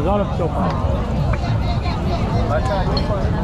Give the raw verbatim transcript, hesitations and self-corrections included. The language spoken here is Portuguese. Agora pro seu pai. Vai sair,